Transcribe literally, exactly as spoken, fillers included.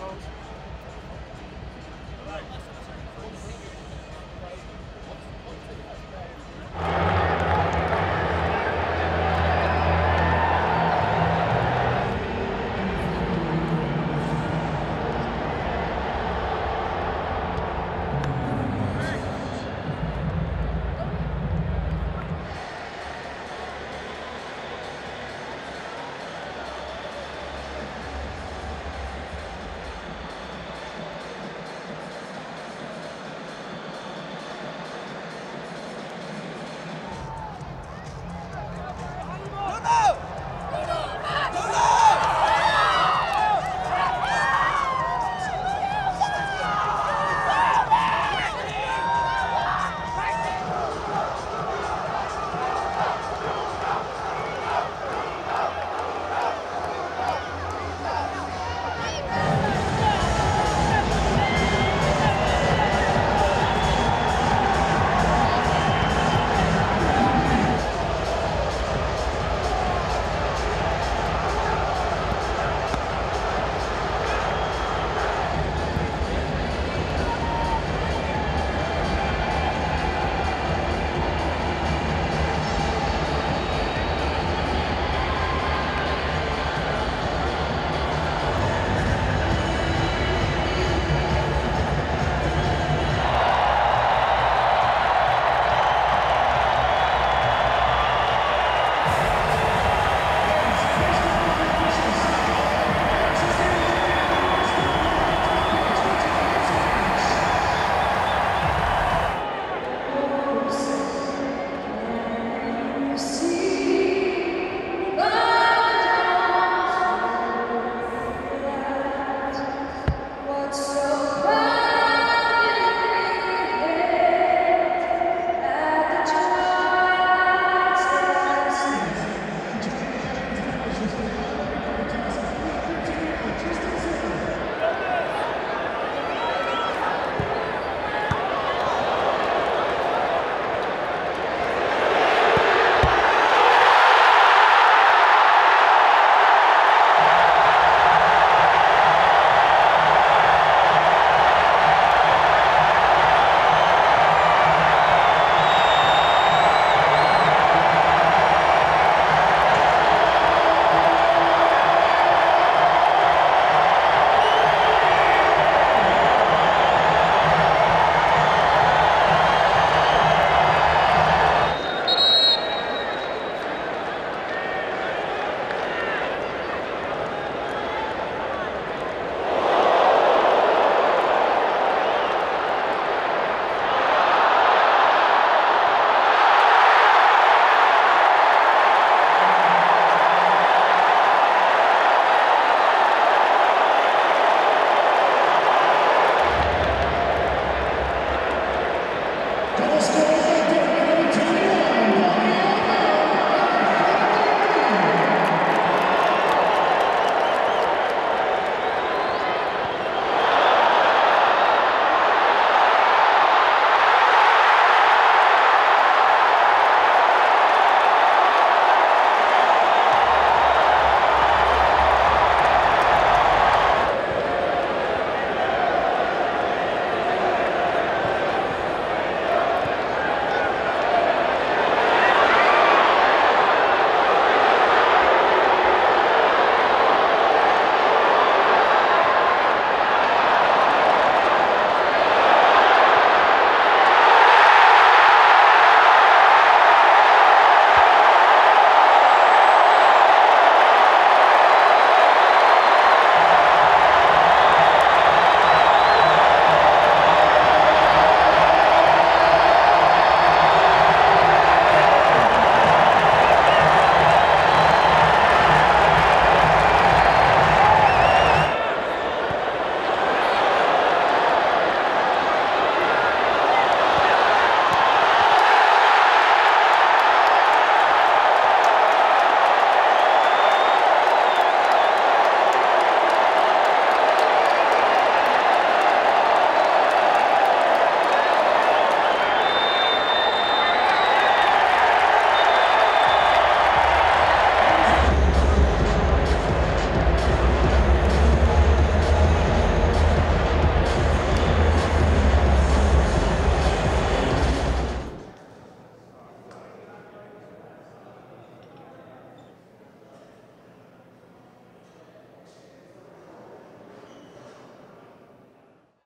coach.